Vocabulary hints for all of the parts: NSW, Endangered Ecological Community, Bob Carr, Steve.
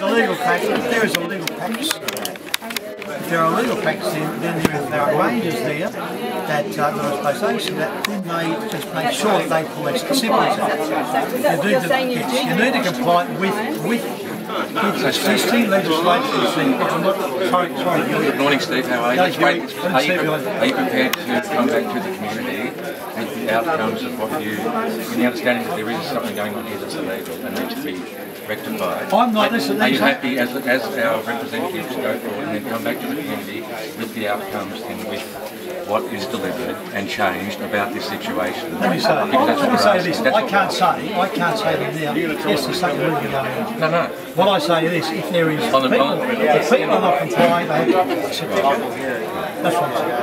There's a legal practice. There is a legal practice. If there are legal practices, then there are rangers there that then they just make sure that they police the siblings out. You need to comply with existing legislation. Good morning, Steve. How are you? Are you prepared to come back to the community? Outcomes of what you, in the understanding that there is something going on here that's illegal and needs to be rectified. I'm not listening. Are you happy as our representatives go forward and then come back to the community with the outcomes and with what is delivered and changed about this situation? Let me say, I can't say that now. Yes, there's something illegal going on. No, no. What I say is, if there is on the people are not complying, they have to sit down. That's what I'm saying.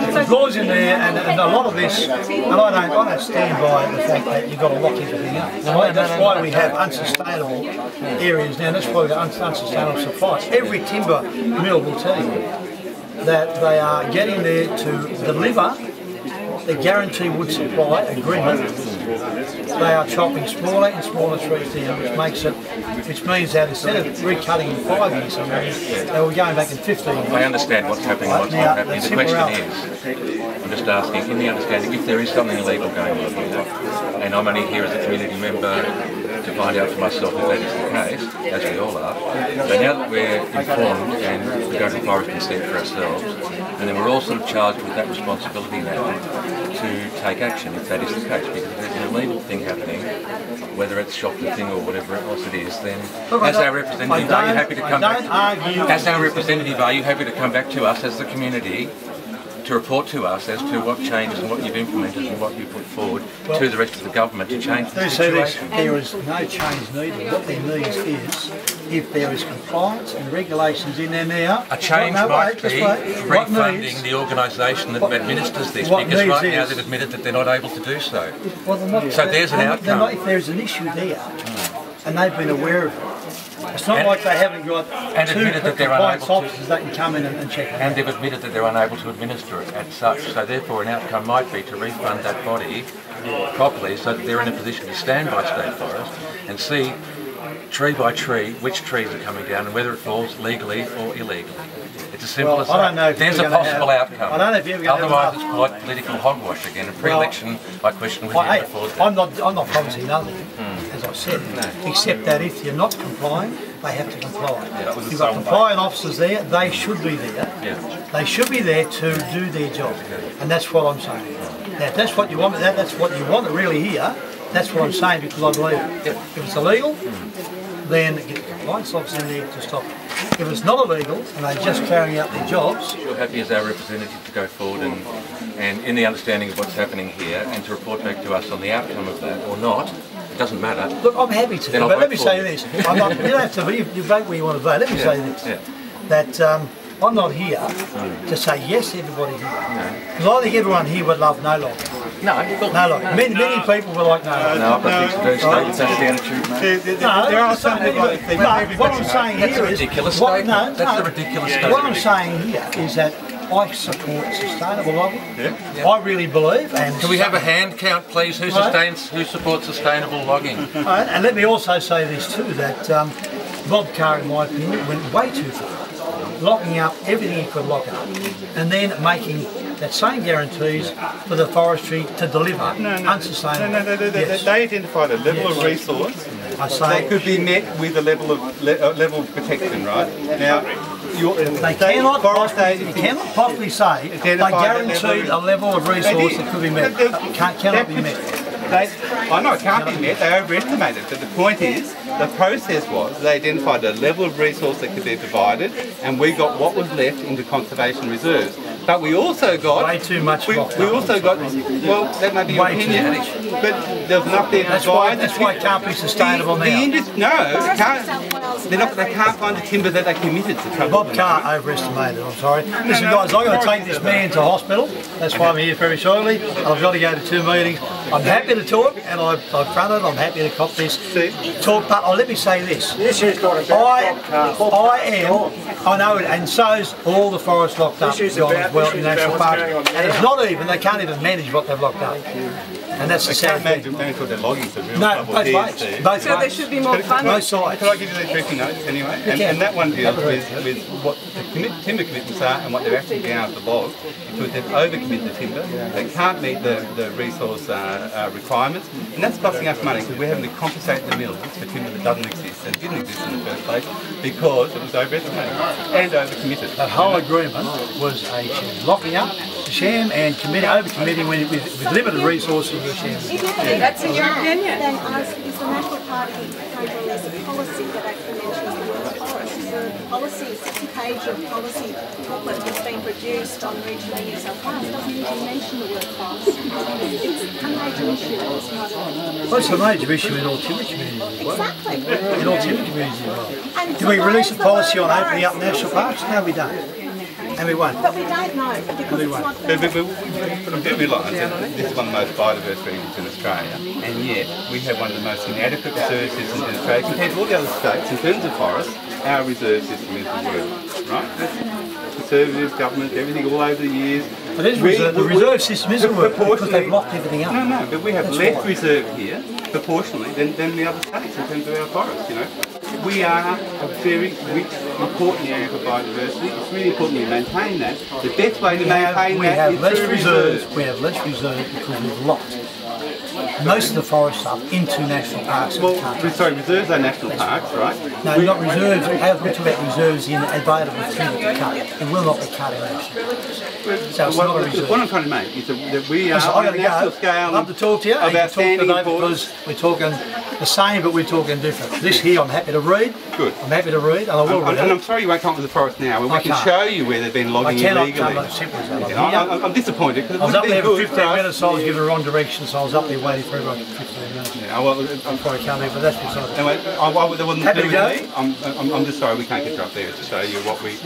There's laws in there, and a lot of this, and I don't stand by the fact that you've got to lock everything up. That's why we have unsustainable areas now. That's why we've got unsustainable supplies. Every timber mill will tell you that they are getting there to deliver the guarantee wood supply agreement. They are chopping smaller and smaller trees down, which means that instead of recutting in 5 years, they were going back in 15 years. I understand what's happening. The question is, I'm just asking, in the understanding, if there is something illegal going on here, and I'm only here as a community member to find out for myself if that is the case, as we all are, but now that we're informed and we're going to forest consent for ourselves, and then we're all sort of charged with that responsibility now, to take action if that is the case, because if there's an illegal thing happening, whether it's shoplifting or whatever else it is, then as our representative, are you happy to come back to us as the community to report to us as to what changes and what you've implemented and what you put forward to the rest of the government to change the situation? There is no change needed. What there needs is, if there is compliance and regulations in there now, a change might be refunding the organisation that administers this, because right now they've admitted that they're not able to do so. So there's an outcome. If there's an issue there, and they've been aware of it, it's not like they haven't got two compliance officers that can come in and check it out. And they've admitted that they're unable to administer it as such, so therefore an outcome might be to refund that body properly so that they're in a position to stand by State Forest and see tree by tree which trees are coming down and whether it falls legally or illegally. It's as simple as that. There's a possible outcome. Otherwise it's quite political hogwash again. In pre-election, I question whether you afford that. I'm not promising nothing, as I said, except that if you're not complying, they have to comply. You've got compliant officers there, they should be there. They should be there to do their job. And that's what I'm saying. Now, if that's what you want, that's what you want really here, that's what I'm saying, because I believe it. If it's illegal, then get the compliance officer in there to stop it. If it's not illegal and they're just carrying out their jobs... You're happy as our representative to go forward and in the understanding of what's happening here and to report back to us on the outcome of that or not, it doesn't matter. Look, I'm happy to, but let me say this. You don't have to vote, you vote where you want to vote. Let me say this, that I'm not here to say yes everybody here. Because I think everyone here would love no lockdown. Many people were like, what I'm saying here is... What I'm saying here is that I support sustainable logging. I really believe... Can we have a hand count, please? Who supports sustainable logging? And let me also say this too, that Bob Carr, in my opinion, went way too far. Locking up everything he could lock up, and then making that same guarantees for the forestry to deliver unsustainable. They identified a level of resource that could be met with a level of protection, right? Now, they cannot possibly say they guaranteed a level of resource that could be met. Cannot be met. I know it can't be met, they overestimated, but the point is, the process was, they identified a level of resource that could be provided, and we got what was left into conservation reserves. But we also got... Way too much. We also got... Well, that may be your opinion, but there was enough there to provide... That's why it can't be sustainable now. No, it can't. They can't find the timber that they committed to trouble. Bob Carr overestimated, I'm sorry. Listen guys, I've got to take this man to hospital. That's why I'm here very shortly. I've got to go to 2 meetings. I'm happy to talk, and I've done it. I'm happy to cop this talk, but let me say this. This is not about Bob Carr. I know it, and so's all the forest locked up in national parks. And it's not even, they can't even manage what they've locked up. And that's the same thing. No, both ways. So there should be more funding. Both sides. Can I give you the tricky notes anyway? And that one deals with what the timber commitments are and what they're actually down to log, because they've overcommitted the timber. They can't meet the resource requirements, and that's costing us money because we're having to compensate the mills for timber that doesn't exist and didn't exist in the first place because it was overestimated and overcommitted. The whole agreement was a locking up, sham, and overcommitting with limited resources. Yeah, that's in your opinion. Then ask, is the National Party program as a policy that actually mentions the word forest? Is there a policy, a 60-page of policy booklet that's been produced on regional New South Wales doesn't even mention the word forest? It's a major issue. It's not well, it's a major issue in all timber communities. Exactly. In all timber communities. Well. Do we release a policy on opening up national parks? No, we don't. And we won't. But we don't know because it's not there. But I do realise that this is one of the most biodiverse regions in Australia, and yet we have one of the most inadequate reserve systems in Australia compared to all the other states. In terms of forests, our reserve system is the worst, right? Conservative government, everything all over the years. But the reserve system isn't working because they've locked everything up. No, but we have less reserve here proportionally than the other states in terms of our forests, you know. We are a very rich, important area for biodiversity. It's really important we maintain that. The best way to maintain that is through reserves. We have less reserves because we've locked most of the forest up into national parks. Well, sorry, reserves are national parks, right? No, not reserves. We're talking about reserves in available timber to cut. It will not be cut in action. So it's not a reserve. What I'm trying to make is that we are on a national scale. I'd love to talk to you. I'd love to talk today because we're talking the same, but we're talking different. This here, I'm happy to read. Good. I'm happy to read, and I will read. And I'm sorry you won't come up with the forest now. We can show you where they've been logging illegally. I'm disappointed. I was up there for 15 minutes. I was given the wrong direction, so I was up there waiting for everyone for 15 minutes. I'm sorry, Kelly, but that's beside. Anyway, I'm just sorry we can't get you up there to show you what we.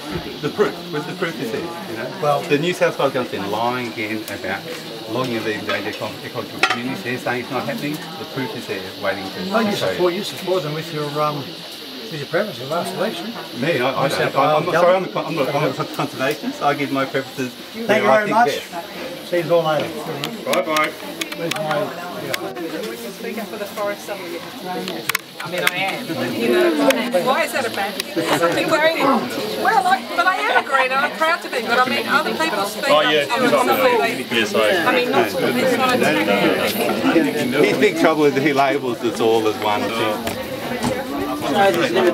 The proof. The proof is there. You know. Well, the New South Wales government's been lying again about logging of the endangered ecological communities. They're saying it's not happening. The proof is there, waiting to. No, you support them with your preferences last election. Me, I don't. I'm sorry, I'm not a conservationist. I give my preferences. Thank you very much. See you all later. Bye bye. Where's my? Speak up for the forest somewhere you have to it. I mean, I am. You know, why is that a bad thing? I've wearing it. Well, but I am a greener. I'm proud to be. But I mean, other people speak up. He's big trouble is he labels us all as one thing.